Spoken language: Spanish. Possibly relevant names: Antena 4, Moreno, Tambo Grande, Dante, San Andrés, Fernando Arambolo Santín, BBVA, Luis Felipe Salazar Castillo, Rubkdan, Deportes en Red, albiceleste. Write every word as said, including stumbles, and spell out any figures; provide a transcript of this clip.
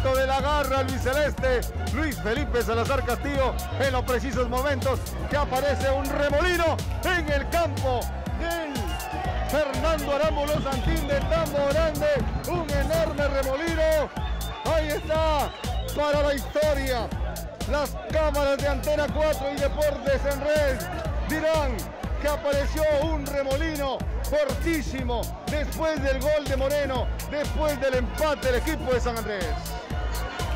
concepto de la garra albiceleste, Luis Felipe Salazar Castillo, en los precisos momentos que aparece un remolino en el campo del Fernando Arambolo Santín de Tambo Grande, un enorme remolino. Ahí está, para la historia. Las cámaras de Antena cuatro y Deportes en Red dirán que apareció un remolino fortísimo después del gol de Moreno, después del empate del equipo de San Andrés.